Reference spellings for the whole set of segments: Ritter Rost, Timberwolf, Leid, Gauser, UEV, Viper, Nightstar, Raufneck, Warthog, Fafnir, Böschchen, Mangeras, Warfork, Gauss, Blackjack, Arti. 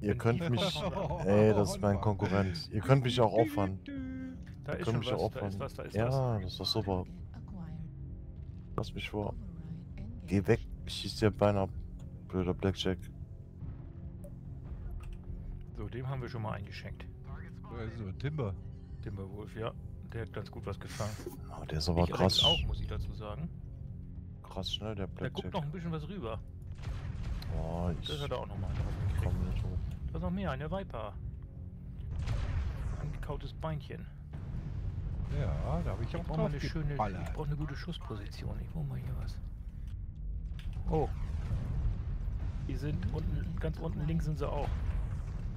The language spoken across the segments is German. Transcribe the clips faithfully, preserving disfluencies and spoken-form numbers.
Ihr könnt mich... Ey, das ist mein Konkurrent. Ihr könnt mich auch opfern. Da ist schon was, da ist was, da ist ja, das ist doch super. Lass mich vor. Geh weg, ich schieß dir beinahe, blöder Blackjack. So, dem haben wir schon mal eingeschenkt. Da ist nur Timber. Timberwolf, ja. Der hat ganz gut was gefangen. Oh, der ist aber ich krass. Auch, muss ich dazu sagen. Krass schnell, der Blackjack. Der guckt noch ein bisschen was rüber. Oh, ich... Das hat er auch noch mal drauf gekriegt. Da ist noch mehr, eine Viper. Angekautes Beinchen. Ja, da habe ich, ich auch brauch mal eine schöne, Ich brauche eine gute Schussposition. Ich brauche mal hier was. Oh. Die sind unten, ganz unten links sind sie auch.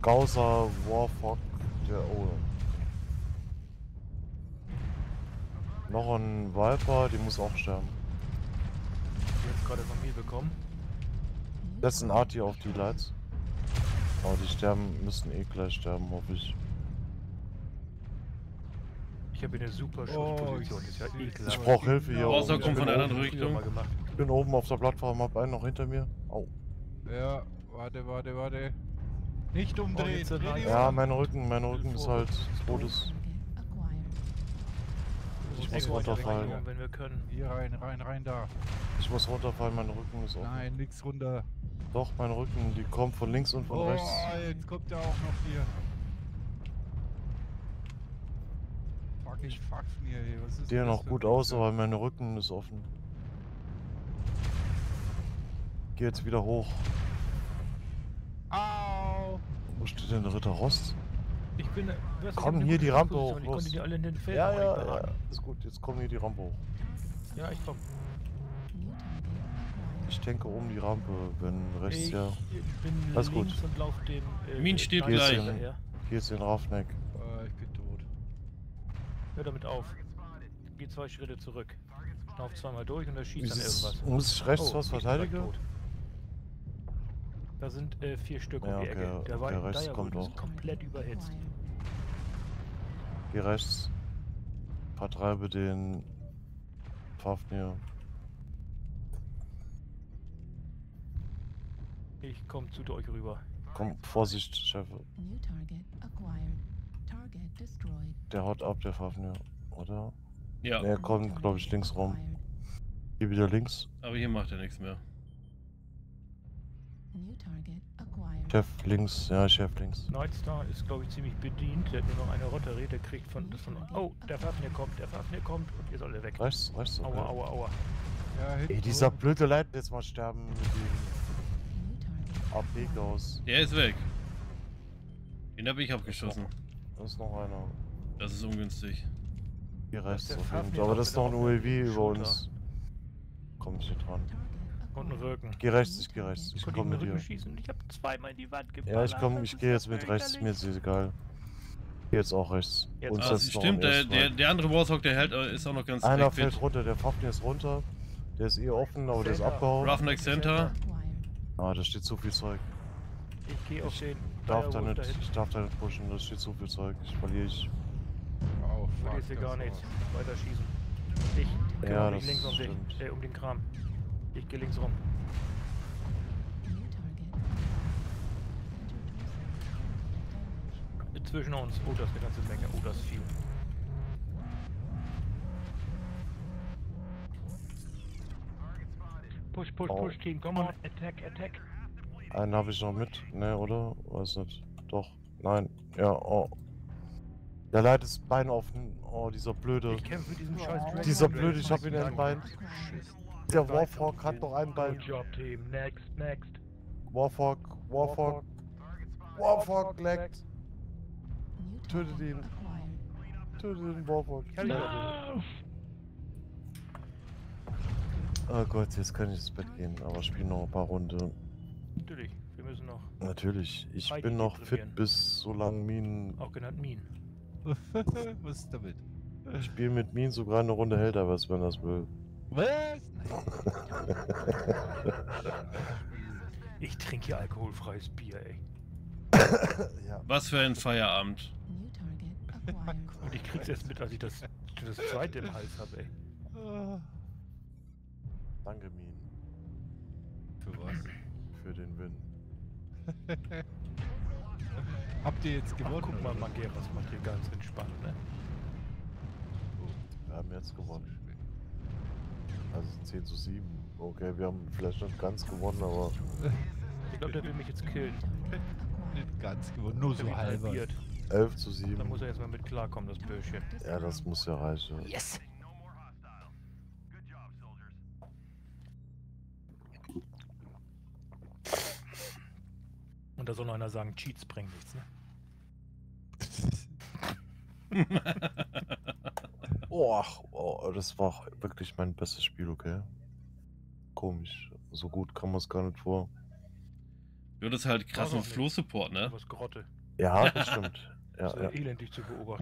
Gauser, Warfork, der Ohle. Noch ein Viper, die muss auch sterben. Die hat gerade von mir bekommen. Das ist ein Arti auf die Leids. Aber die sterben, müssen eh gleich sterben, hoffe ich. Ich habe eine super Schussposition. Oh, ich ich brauche Hilfe hier. Außer kommt von einer anderen Richtung. Ich bin oben auf der Plattform, hab einen noch hinter mir. Au. Ja, warte, warte, warte. Nicht umdrehen. Oh, ja, mein Rücken, mein Rücken ist halt totes. Ich muss runterfallen. Wenn wir können. Hier rein, rein, rein da. Ich muss runterfallen, mein Rücken ist offen. Nein, nix runter. Doch, mein Rücken, die kommt von links und von oh, rechts. Oh, jetzt kommt der auch noch hier. Fuck, ich fuck mir hier. Was ist der noch gut aus, aber mein Rücken ist offen. Ich geh jetzt wieder hoch. Au! Wo steht denn der Ritter Rost? Ich bin, komm hier die Rampe hoch, los. Ich konnte die alle in den Feld ja, ja, ja, ist gut, jetzt kommen hier die Rampe hoch. Ja, ich komm. Ich denke um die Rampe, wenn rechts, ich, ja. Ich bin alles links gut. Und lauf dem... Äh, Min steht gleich. Hier ist den Raufneck. Äh, ich bin tot. Hör damit auf. Geh zwei Schritte zurück. Schnauf zweimal durch und er schießt dann irgendwas. Muss ich rechts oh, was verteidigen? Da sind äh, vier Stück ja, um die okay, Ecke. Der, okay, der rechts kommt auch. Komplett überhitzt. Geh rechts. Vertreibe den Fafnir. Ich komm zu euch rüber. Komm, Vorsicht, Chefe. Der haut ab, der Fafnir, oder? Ja. Er kommt, glaube ich, links rum. Hier wieder links. Aber hier macht er nichts mehr. Chef links, ja, Chef links. Nightstar ist, glaube ich, ziemlich bedient. Der hat nur noch eine Rotterie, der kriegt von. von oh, der Fafnir kommt, der Fafnir kommt und ihr sollt er weg. Rechts, rechts. Okay. Aua, aua, aua. Ja, ey, dieser blöde Leid jetzt mal sterben mit dem A P Gauss. Der ist weg. Den habe ich abgeschossen. Da ist noch einer. Das ist ungünstig. Hier rechts auf jeden Fall. Aber das ist noch ein U E V über uns. Komm ich nicht dran. Rücken. Geh rechts, ich geh rechts. Ich, ich komm mit dir. Schießen. Ich hab zweimal in die Wand geballert. Ja, ich komm, ich geh jetzt mit rechts, mir ist egal. Geh jetzt auch rechts. Jetzt. Uns ah, das stimmt, der, der, der andere Warthog, der hält, ist auch noch ganz einer direkt fällt fit. Runter, der Fafnir ist runter. Der ist eh offen, aber Center. Der ist abgehauen. Raufneck Center. Ah, da steht zu viel Zeug. Ich geh auf den darf da nicht, ich darf da nicht pushen, da steht zu viel Zeug. Ich verliere ich. Oh, fuck, hier gar nichts. Weiter schießen. Ich geh ja, um links um den, äh, um den Kram. Ich geh links rum. Zwischen uns. Oh, das ist eine ganze Menge. Oh, das ist viel. Push, push, push, oh. Team. Come on. Attack, attack. Einen habe ich noch mit. Ne, oder? Weiß nicht. Doch. Nein. Ja, oh. Der Leid ist Bein offen. Oh, dieser blöde. Ich kämpfe mit diesem scheiß Dragon. Dieser blöde, ich hab ihn in den Bein. Der Warfork hat noch einen Ball. Next, next. Warfork, Warfork, Warfork leckt. Tötet ihn. Tötet den Warfork. No. Oh Gott, jetzt kann ich ins Bett gehen, aber spiel noch ein paar Runden. Natürlich, wir müssen noch. Natürlich, ich bin noch fit bis so lange Minen. Auch genannt Minen. Was ist damit? Ich spiel mit Minen sogar eine Runde hält, aber wenn das will. Was? Ich trinke hier alkoholfreies Bier, ey. Ja. Was für ein Feierabend. Und ich krieg's erst mit, als ich das, das zweite im Hals hab, ey. Danke, Min. Für was? Für den Win. Habt ihr jetzt gewonnen? Ach, guck mal, Mangeras macht hier ganz entspannt, ne? Wir haben jetzt gewonnen. Also zehn zu sieben. Okay, wir haben vielleicht nicht ganz gewonnen, aber... Ich glaube, der will mich jetzt killen. Nicht ganz gewonnen, nur so halber. elf zu sieben. Da muss er jetzt mal mit klarkommen, das Böschchen. Ja, das muss ja reichen. Yes! Und da soll noch einer sagen, Cheats bringen nichts, ne? Oh, oh, das war wirklich mein bestes Spiel, okay? Komisch. So gut kann man es gar nicht vor. Ja, das ist halt krass mit Flo-Support, ne? Was Grotte. Ja, das stimmt. Ja, das ist ja elendig zu beobachten.